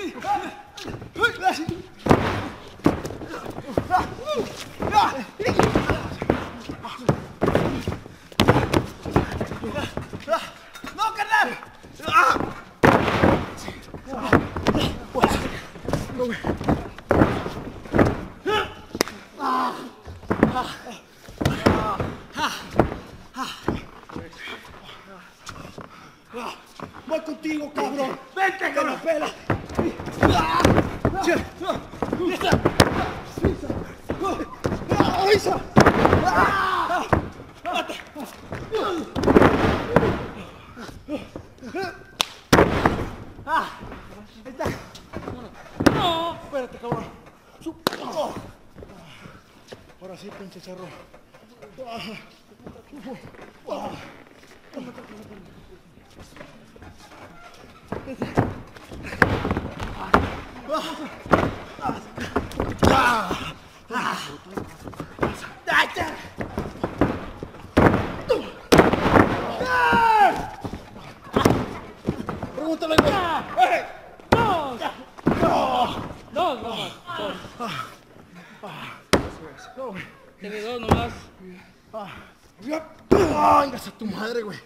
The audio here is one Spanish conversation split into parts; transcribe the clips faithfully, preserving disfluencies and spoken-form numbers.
¡No, carnal! Voy contigo, cabrón. Vente, cabrón. Pela. Ah, ahí está. No, espérate, cabrón. Ahora sí, pinche cerro. Pregúntale. No, no, no, no, no. Tiene dos nomás. ¡Ay, a tu madre, güey!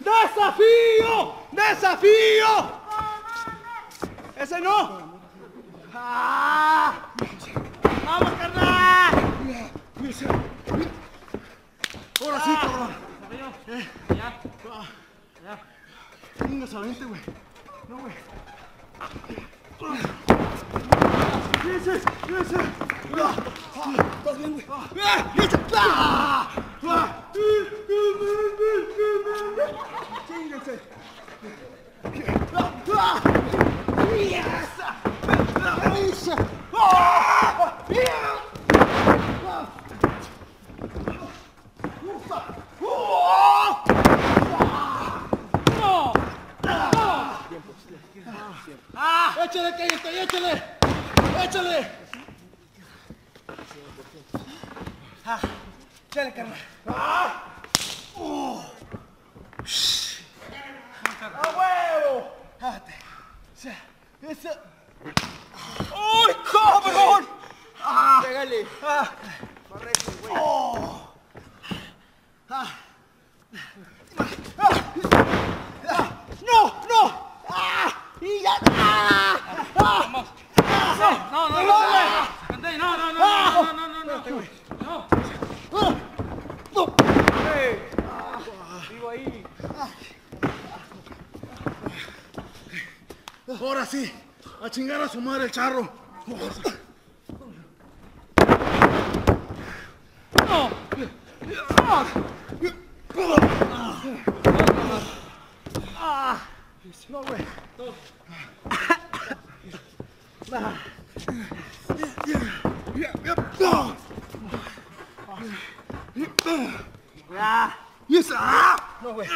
¡Desafío! ¡Desafío! ¡Ese no! ¡Vamos, carnal! Ahora sí, cabrón. Eh, ya. Ya. Venga, salvente, güey. No, güey. ¡Fíjense! ¡Fíjense! ¡Estás bien, güey! ¡Fíjense! ¡Chíguense! ¡Fíjense! ¡Fíjense! Ah, échale, cállate, échale, échale. Ah, échale, carnal. Ah, uh. ¡A huevo! Ágate. Eso. ¡Uy, cabrón! Ah, pégale. Ah, correcto, güey. Oh. Ah. Ah. No, no. ¡Y ya! ¡Ah! ¡Ah! ¡Ah! ¡No, no, no! ¡No, no, no! ¡No, no, no! ¡No, no! ¡No! ¡No! ¡Vivo ahí! Ahora sí, a chingar a su madre el charro. ¡No! ¡Ah! No, güey. No. No, güey.